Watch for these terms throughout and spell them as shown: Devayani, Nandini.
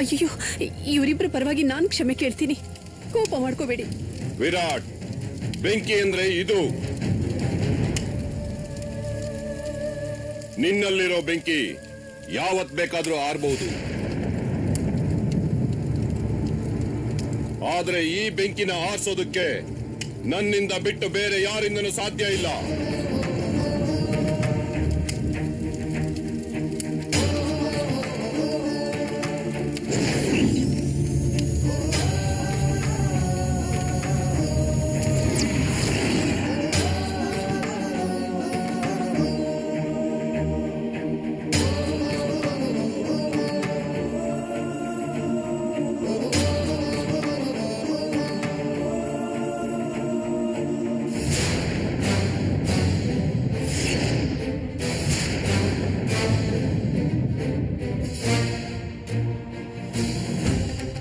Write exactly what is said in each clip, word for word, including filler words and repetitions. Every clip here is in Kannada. अय्यो इवरिब्बर परवागी नान क्षमे केळ्तीनि कोप माड्कोबेडि विराट बेंकि अंद्रे इदु निन्नल्लिरो बेंकि यावत् बेकादरू आरबहुदु आदरे ई बेंकिन आरिसोदक्के नन्निंद बिट्टु बेरे यारिंदलू साध्य इल्ल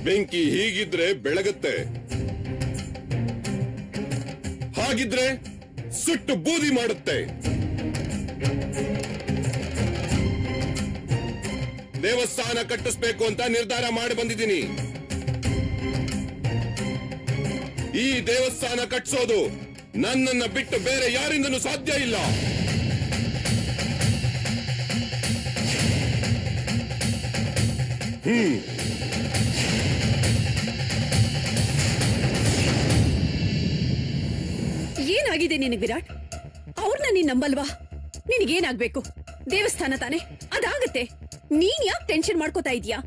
ಬೆಂಕಿ ಹೀಗಿದ್ರೆ ಬೆಳಗುತ್ತೆ ಹಾಗಿದ್ರೆ ಸುಟ್ಟು ಬೂದಿ ಮಾಡುತ್ತೆ ದೇವಸ್ಥಾನ ಕಟ್ಟಿಸಬೇಕು ಅಂತ ನಿರ್ಧಾರ ಮಾಡಿ ಬಂದಿದ್ದೀನಿ ಈ ದೇವಸ್ಥಾನ ಕಟ್ಟಿಸೋದು ನನ್ನನ್ನ ಬಿಟ್ಟು ಬೇರೆ ಯಾರಿಂದನೂ ಸಾಧ್ಯ ಇಲ್ಲ ಹ್ಮ್ विराट नंबलवा देवस्थान ताने अदागते टेंशन माड्कोता इद्या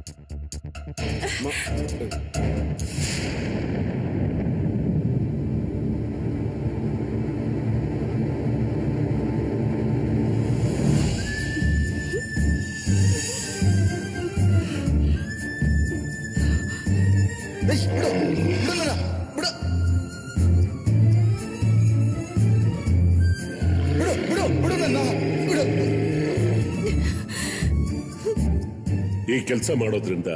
ಕೆಲಸ ಮಾಡೋದ್ರಿಂದ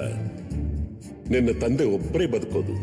ನಿನ್ನ ತಂದೆ ಒಬ್ಬರೇ ಬದುಕೋದು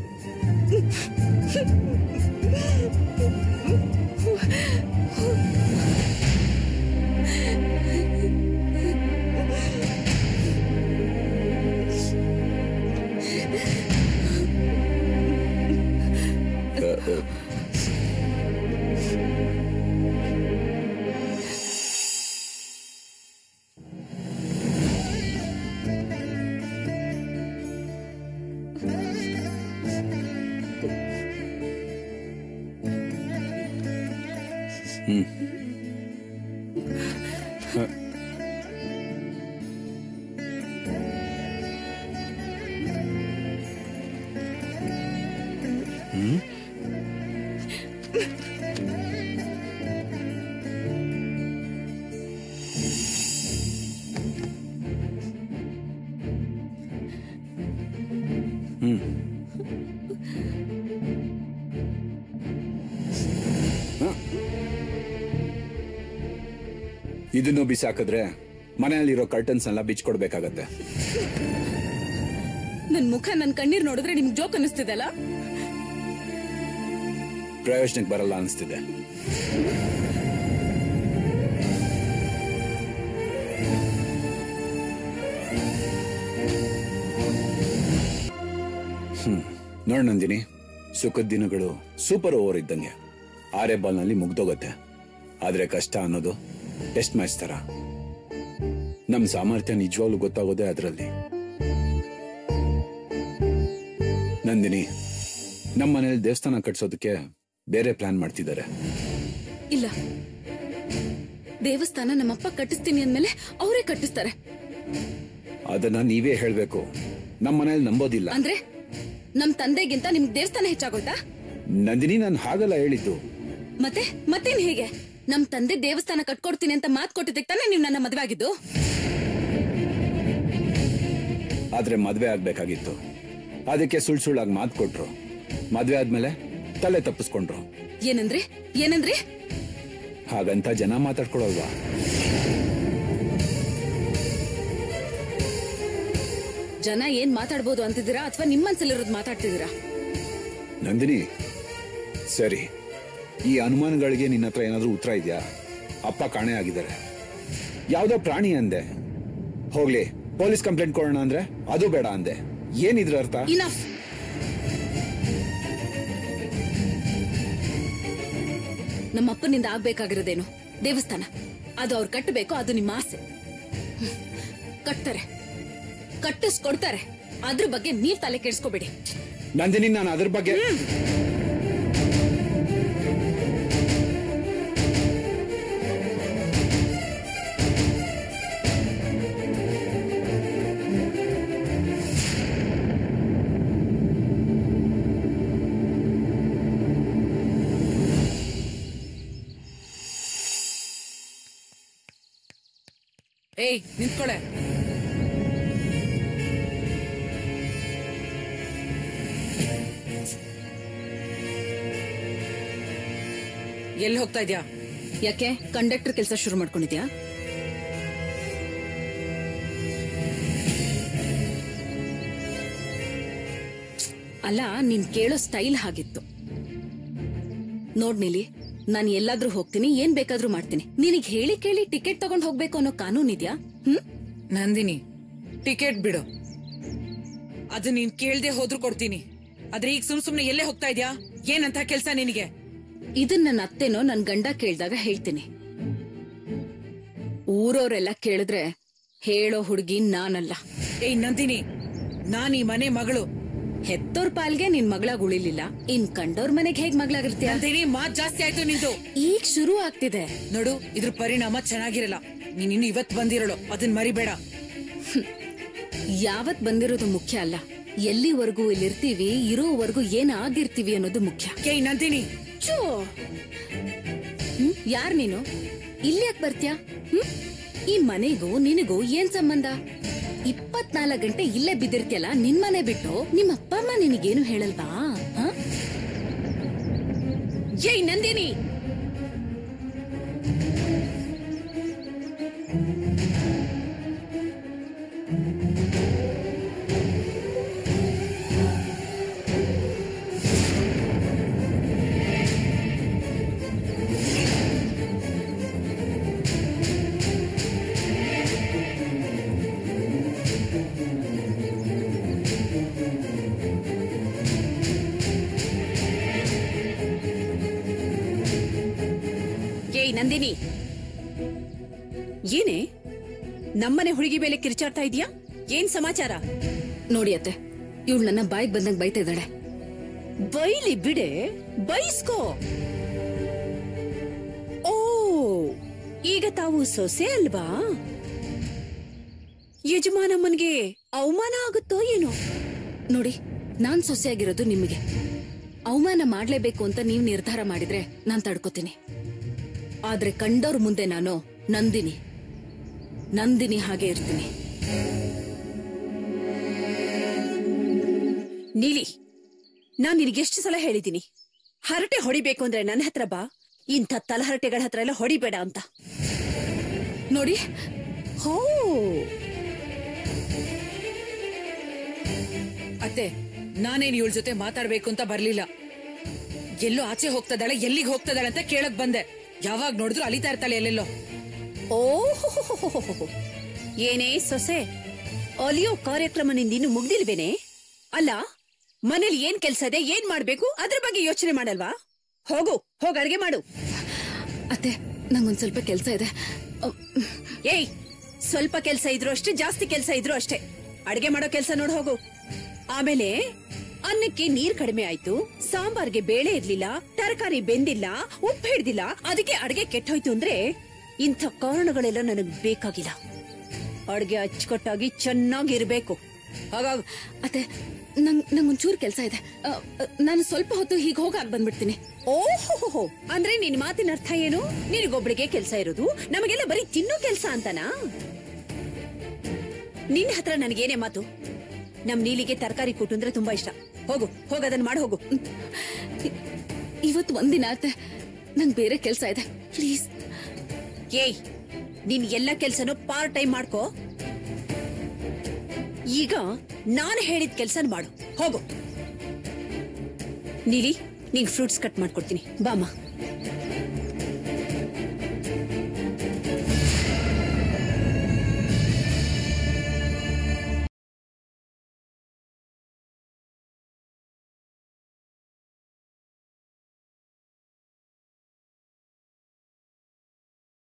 ಇದನ್ನು ಬಿಸಾಕಿದ್ರೆ ಮನೆಯಲ್ಲಿರೋ ಕರ್ಟನ್ಸ್ ಎಲ್ಲ ಬಿಚ್ಚಿಕೊಡಬೇಕಾಗುತ್ತೆ ನನ್ನ ಮುಖ ನನ್ನ ಕಣ್ಣೀರ್ ನೋಡಿದ್ರೆ ನಿಮಗೆ ಜೋಕ್ ಅನಿಸ್ತಿದೆ ಅಲ್ಲ ಪ್ರಯೋಜನಕ್ಕೆ ಬರಲ್ಲ ಅನಿಸ್ತಿದೆ ನೋಡ್ ನಂದಿನಿ ಸುಖದ ದಿನಗಳು ಸೂಪರ್ ಓವರ್ ಇದ್ದಂಗೆ ಆರೆ ಬಾಲ್ ನಲ್ಲಿ ಮುಗ್ದೋಗುತ್ತೆ ಆದ್ರೆ ಕಷ್ಟ ಅನ್ನೋದು टेस्ट मैच तर नम सामर्थ्य निजवाग्लू गोत्तागोदे अदरल्ली नंदिनी नम मनेयल्ली देवस्थान कट्टिसोदक्के बेरे प्लान माड्तिद्दारे इल्ल देवस्थान नम्मप्प कट्टिस्तीनि अंदमेले अवरे कट्टिस्तारे अदन्न नीवे हेळबेकु नम मनेयल्ली नंबोदिल्ल अंद्रे नम तंदेगिंत निम्म देवस्थान हेच्चागोय्ता नंदिनी नानु हागल्ल हेळिद्दु मत्ते मत्तेनु हेगे नम तंदे देवस्थान कट्कोड्तीनि अंत मातु कोट्टिद्दक्के ताने नीवु नन्न मदुवे आगिद्दु आद्रे मदुवे ಆಗಬೇಕಾಗಿತ್ತು ಅದಕ್ಕೆ ಸುಳ್ಳು ಸುಳ್ಳಾಗಿ ಮಾತು ಕೊಟ್ರು ಮದುವೆ ಆದ್ಮೇಲೆ ತಲೆ ತಪ್ಪಿಸ್ಕೊಂಡ್ರು ಏನಂದ್ರೆ ಏನಂದ್ರೆ ಹಾಗಂತ ಜನ ಮಾತಾಡ್ಕೊಳ್ಳೋವಾ ಜನ ಏನು ಮಾತಾಡಬಹುದು ಅಂತಿದ್ದೀರಾ ಅಥವಾ ನಿಮ್ಮ ಮನಸ್ಸಲ್ಲಿರೋದು ಮಾತಾಡ್ತಿದ್ದೀರಾ ನಂದಿನಿ ಸರಿ ಈ ಅನುಮಾನಗಳಿಗೆ ನಿನ್ನ ಹತ್ರ ಏನಾದರೂ ಉತ್ತರ ಇದೆಯಾ ಅಪ್ಪ ಕಾಣೆ ಆಗಿದ್ದಾರೆ ಯಾವುದೋ ಪ್ರಾಣಿ ಅಂದೆ ಹೋಗ್ಲಿ ಪೊಲೀಸ್ ಕಂಪ್ಲೇಂಟ್ ಕೊಡೋಣ ಅಂದ್ರೆ ಅದು ಬೇಡ ಅಂದೆ ಏನಿದ್ರ ಅರ್ಥ? ಇನಫ್. ನಮ್ಮಪ್ಪನಿಂದ ಆಗಬೇಕಾಗಿರೋದೇನು? ದೇವಸ್ಥಾನ. ಅದು ಅವರು ಕಟ್ಟಬೇಕು, ಅದು ನಿಮ್ಮ ಆಸೆ. ಕಟ್ತಾರೆ, ಕಟ್ಟಿಸ್ಕೊಡ್ತಾರೆ. ಅದ್ರ ಬಗ್ಗೆ ನೀವು ತಲೆ ಕೆಡಿಸ್ಕೋಬೇಡಿ ನಂದಿನಿ. ನಾನು ಅದ್ರ ಬಗ್ಗೆ ಏಯ್ ನಿಂತ್ಕೊಳ್ಳೆ. ಎಲ್ಲಿ ಹೋಗ್ತಾ ಇದ್ಯಾ? ಯಾಕೆ ಕಂಡಕ್ಟರ್ ಕೆಲಸ ಶುರು ಮಾಡ್ಕೊಂಡಿದ್ಯಾ? ಅಲ್ಲ, ನೀನ್ ಕೇಳೋ ಸ್ಟೈಲ್ ಹಾಗಿತ್ತು. ನೋಡ್ನಿಲಿ, ನಾನು ಎಲ್ಲಾದ್ರೂ ಹೋಗ್ತೀನಿ, ಏನ್ ಬೇಕಾದ್ರೂ ಮಾಡ್ತೀನಿ. ನಿನಗ್ ಹೇಳಿ ಕೇಳಿ ಟಿಕೆಟ್ ತಗೊಂಡ್ ಹೋಗ್ಬೇಕು ಅನ್ನೋ ಕಾನೂನ್ ಇದ್ಯಾ? ಹ್ಮ್ ನಂದಿನಿ, ಟಿಕೆಟ್ ಬಿಡು, ಅದು ನೀನ್ ಕೇಳ್ದೆ ಹೋದ್ರು ಕೊಡ್ತೀನಿ. ಆದ್ರೆ ಈಗ ಸುಮ್ ಸುಮ್ನೆ ಎಲ್ಲೇ ಹೋಗ್ತಾ ಇದ್ಯಾ? ಏನಂತ ಕೆಲ್ಸ ನಿನಗೆ? ಇದನ್ನ ನನ್ನ ಅತ್ತೆನೋ ನನ್ ಗಂಡ ಕೇಳ್ದಾಗ ಹೇಳ್ತೀನಿ. ಊರವ್ರೆಲ್ಲ ಕೇಳಿದ್ರೆ ಹೇಳೋ ಹುಡುಗಿ ನಾನಲ್ಲ. ಏಯ್ ನಂದಿನಿ, ನಾನ್ ಈ ಮನೆ ಮಗಳು. ಹೆತ್ತೋರ್ ಪಾಲ್ಗೆ ನಿನ್ ಮಗಳಾಗ ಉಳಿಲಿಲ್ಲ, ಇನ್ ಕಂಡೋರ್ ಮನೆಗೆ ಹೇಗ್ ಮಗಳಾಗಿರ್ತೀಯ? ಅಂದೇನಿ ಮಾತ್ ಜಾಸ್ತಿ ಆಯ್ತು ನಿಂದು. ಈಗ ಶುರು ಆಗ್ತಿದೆ ನೋಡು, ಇದ್ರ ಪರಿಣಾಮ ಚೆನ್ನಾಗಿರಲ್ಲ. ನೀನ್ ಇನ್ನು ಇವತ್ ಬಂದಿರೋಳು, ಅದನ್ ಮರಿಬೇಡ. ಯಾವತ್ ಬಂದಿರೋದು ಮುಖ್ಯ ಅಲ್ಲ, ಎಲ್ಲಿವರೆಗೂ ಇಲ್ಲಿರ್ತೀವಿ, ಇರೋವರೆಗೂ ಏನ್ ಆಗಿರ್ತೀವಿ ಅನ್ನೋದು ಮುಖ್ಯ. ಏಯ್ ನಂದಿನಿ, ಯಾರ್ ನೀನು? ಇಲ್ಲಿ ಯಾಕೆ ಬರ್ತೀಯ? ಹ್ಮ್ ಈ ಮನೆಗೂ ನಿನಗೂ ಏನ್ ಸಂಬಂಧ? ಇಪ್ಪತ್ನಾಲ್ಕು ಗಂಟೆ ಇಲ್ಲೇ ಬಿದ್ದಿರ್ತಿಯಲ್ಲ. ನಿನ್ ಮನೆ ಬಿಟ್ಟು ನಿಮ್ಮ ಅಪ್ಪ ಅಮ್ಮ ನಿನಗೇನು ಹೇಳಲ್ವಾ? ಏಯ್ ನಂದಿನಿ, ನಂದಿನಿ, ಏನೇ ನಮ್ಮನೆ ಹುಡುಗಿ ಮೇಲೆ ಕಿರ್ಚಾಡ್ತಾ ಇದೀಯಾ? ಏನ್ ಸಮಾಚಾರ? ನೋಡಿ ಅತ್ತೆ, ಇವಳು ನನ್ನ ಬಾಯಿಗೆ ಬಂದಂಗ್ ಬೈತಾ ಇದ್ದಾಳೆ. ಬೈಲಿ ಬಿಡೆ, ಬೈಸ್ಕೋ. ಓ, ಈಗ ತಾವು ಸೊಸೆ ಅಲ್ವಾ? ಯಜಮಾನಮ್ಮನ್ಗೆ ಅವಮಾನ ಆಗುತ್ತೋ ಏನೋ? ನೋಡಿ, ನಾನ್ ಸೊಸೆಯಾಗಿರೋದು ನಿಮಗೆ. ಅವಮಾನ ಮಾಡ್ಲೇಬೇಕು ಅಂತ ನೀವ್ ನಿರ್ಧಾರ ಮಾಡಿದ್ರೆ ನಾನ್ ತಡ್ಕೋತೀನಿ. ಆದ್ರೆ ಕಂಡೋರ್ ಮುಂದೆ ನಾನು ನಂದಿನಿ ನಂದಿನಿ ಹಾಗೆ ಇರ್ತೀನಿ. ನೀಲಿ, ನಾನ್ ನಿನಗೆಷ್ಟು ಸಲ ಹೇಳಿದ್ದೀನಿ, ಹರಟೆ ಹೊಡಿಬೇಕು ಅಂದ್ರೆ ನನ್ನ ಹತ್ರ ಬಾ, ಇಂಥ ತಲಹರಟೆಗಳ ಹತ್ರ ಎಲ್ಲ ಹೊಡಿಬೇಡ ಅಂತ. ನೋಡಿ, ಹೋ ಅತ್ತೆ, ನಾನೇನು ಇವಳ ಜೊತೆ ಮಾತಾಡ್ಬೇಕು ಅಂತ ಬರ್ಲಿಲ್ಲ. ಎಲ್ಲೋ ಆಚೆ ಹೋಗ್ತದಾಳೆ, ಎಲ್ಲಿಗೆ ಹೋಗ್ತದಾಳೆ ಅಂತ ಕೇಳಕ್ ಬಂದೆ. ಯಾವಾಗ ನೋಡಿದ್ರು ಅಲಿತಾ ಇರ್ತಾಳೆ ಎಲ್ಲೆಲ್ಲೋ. ಓಹೋ, ಏನೇ ಸೊಸೆ, ಅಲಿಯೋ ಕಾರ್ಯಕ್ರಮ ನಿಂದಿನ್ನು ಮುಗ್ದಿಲ್ವೇನೆ? ಅಲ್ಲ, ಮನೇಲಿ ಏನ್ ಕೆಲ್ಸ ಇದೆ, ಏನ್ ಮಾಡ್ಬೇಕು ಅದ್ರ ಬಗ್ಗೆ ಯೋಚನೆ ಮಾಡಲ್ವಾ? ಹೋಗು, ಹೋಗ ಅಡ್ಗೆ ಮಾಡು. ಅತ್ತೆ, ನಂಗೊಂದ್ ಸ್ವಲ್ಪ ಕೆಲ್ಸ ಇದೆ. ಏಯ್, ಸ್ವಲ್ಪ ಕೆಲ್ಸ ಇದ್ರು ಅಷ್ಟೇ, ಜಾಸ್ತಿ ಕೆಲ್ಸ ಇದ್ರು ಅಷ್ಟೇ. ಅಡ್ಗೆ ಮಾಡೋ ಕೆಲ್ಸ ನೋಡ್ ಹೋಗು. ಆಮೇಲೆ ಅನ್ನಕ್ಕೆ ನೀರ್ ಕಡಿಮೆ ಆಯ್ತು, ಸಾಂಬಾರ್ಗೆ ಬೇಳೆ ಇರ್ಲಿಲ್ಲ, ತರಕಾರಿ ಬೆಂದಿಲ್ಲ, ಉಪ್ಪು ಹಿಡ್ದಿಲ್ಲ, ಅದಕ್ಕೆ ಅಡ್ಗೆ ಕೆಟ್ಟೋಯ್ತು ಅಂದ್ರೆ ಇಂಥ ಕಾರಣಗಳೆಲ್ಲ ನನಗ್ ಬೇಕಾಗಿಲ್ಲ. ಅಡ್ಗೆ ಅಚ್ಚುಕಟ್ಟಾಗಿ ಚೆನ್ನಾಗಿರ್ಬೇಕು. ಹಾಗಾಗಿ ಅತ್ತೆ, ನಂಗ್ ನಂಗೊಂಚೂರು ಕೆಲ್ಸ ಇದೆ, ನಾನು ಸ್ವಲ್ಪ ಹೊತ್ತು ಹೀಗೆ ಹೋಗಾಕ್ ಬಂದ್ಬಿಡ್ತೀನಿ. ಓಹೋ, ಅಂದ್ರೆ ನಿನ್ ಮಾತಿನ ಅರ್ಥ ಏನು? ನಿನಗೊಬ್ಳಿಗೆ ಕೆಲ್ಸ ಇರೋದು, ನಮಗೆಲ್ಲ ಬರೀ ತಿನ್ನೋ ಕೆಲ್ಸ ಅಂತನಾ? ನಿನ್ನ ಹತ್ರ ನನಗೇನೇ ಮಾತು? ನಮ್ ನೀಲಿಗೆ ತರಕಾರಿ ಕೂಟು ಅಂದ್ರೆ ತುಂಬಾ ಇಷ್ಟ. ಹೋಗು, ಹೋಗ ಅದನ್ನ ಮಾಡಿ ಹೋಗು. ಇವತ್ತು ಒಂದಿನ ಆಯ್ತೆ, ನಂಗೆ ಬೇರೆ ಕೆಲಸ ಇದೆ, ಪ್ಲೀಸ್. ಏಯ್, ನೀನ್ ಎಲ್ಲ ಕೆಲ್ಸನೂ ಪಾರ್ಟ್ ಟೈಮ್ ಮಾಡ್ಕೋ. ಈಗ ನಾನು ಹೇಳಿದ ಕೆಲ್ಸನ ಮಾಡು, ಹೋಗು. ನೀಲಿ, ನಿಂಗೆ ಫ್ರೂಟ್ಸ್ ಕಟ್ ಮಾಡ್ಕೊಡ್ತೀನಿ, ಬಾಮ್ಮ.